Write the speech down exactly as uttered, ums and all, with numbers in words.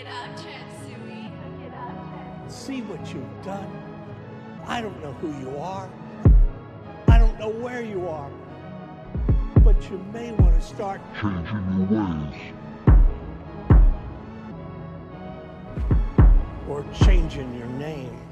it up, Chatsui. See what you've done. I don't know who you are. I don't know where you are. But you may want to start changing your ways. Or changing your name.